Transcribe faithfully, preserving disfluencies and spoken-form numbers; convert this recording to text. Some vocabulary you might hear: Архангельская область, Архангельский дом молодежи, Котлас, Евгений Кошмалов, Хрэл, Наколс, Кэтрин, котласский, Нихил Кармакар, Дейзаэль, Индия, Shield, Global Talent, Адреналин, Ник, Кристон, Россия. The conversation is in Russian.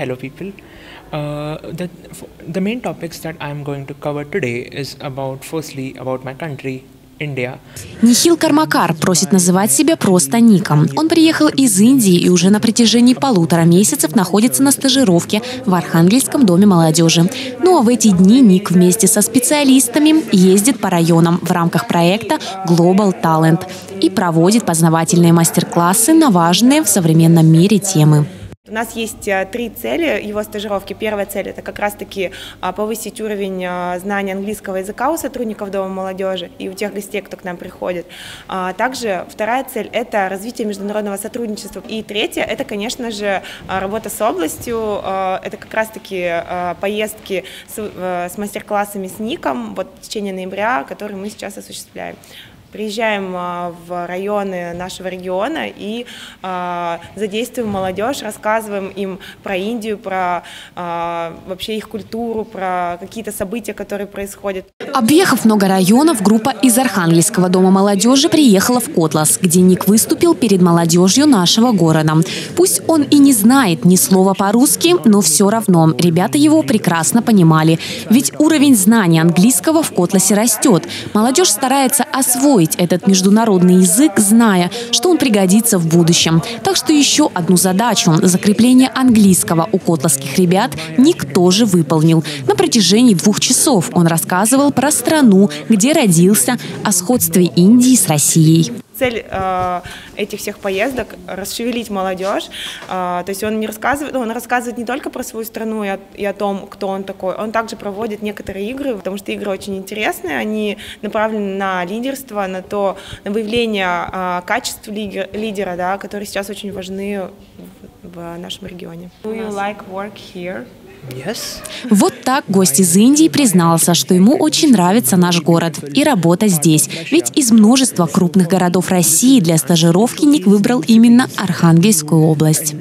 Hello people, uh, the, the main topics that I am going to cover today is about, firstly, about my country, India. Нихил Кармакар просит называть себя просто Ником. Он приехал из Индии и уже на протяжении полутора месяцев находится на стажировке в Архангельском доме молодежи. Ну а в эти дни Ник вместе со специалистами ездит по районам в рамках проекта Global Talent и проводит познавательные мастер-классы на важные в современном мире темы. У нас есть три цели его стажировки. Первая цель – это как раз-таки повысить уровень знания английского языка у сотрудников Дома молодежи и у тех гостей, кто к нам приходит. Также вторая цель – это развитие международного сотрудничества. И третья – это, конечно же, работа с областью. Это как раз-таки поездки с мастер-классами с Ником вот в течение ноября, которые мы сейчас осуществляем. Приезжаем в районы нашего региона и э, задействуем молодежь, рассказываем им про Индию, про э, вообще их культуру, про какие-то события, которые происходят. Объехав много районов, группа из Архангельского дома молодежи приехала в Котлас, где Ник выступил перед молодежью нашего города. Пусть он и не знает ни слова по-русски, но все равно ребята его прекрасно понимали. Ведь уровень знания английского в Котласе растет. Молодежь старается освоить этот международный язык, зная, что он пригодится в будущем. Так что еще одну задачу – закрепление английского у котласских ребят Ник тоже выполнил. На протяжении двух часов он рассказывал про страну, где родился, о сходстве Индии с Россией. Цель э, этих всех поездок – расшевелить молодежь. Э, то есть он, не рассказывает, он рассказывает не только про свою страну и о, и о том, кто он такой, он также проводит некоторые игры, потому что игры очень интересные, они направлены на лидерство, на, то, на выявление э, качеств лидер, лидера, да, которые сейчас очень важны в, в нашем регионе. Do you like work here? Yes. Вот так гость из Индии признался, что ему очень нравится наш город и работа здесь. Ведь из множества крупных городов России для стажировки Ник выбрал именно Архангельскую область.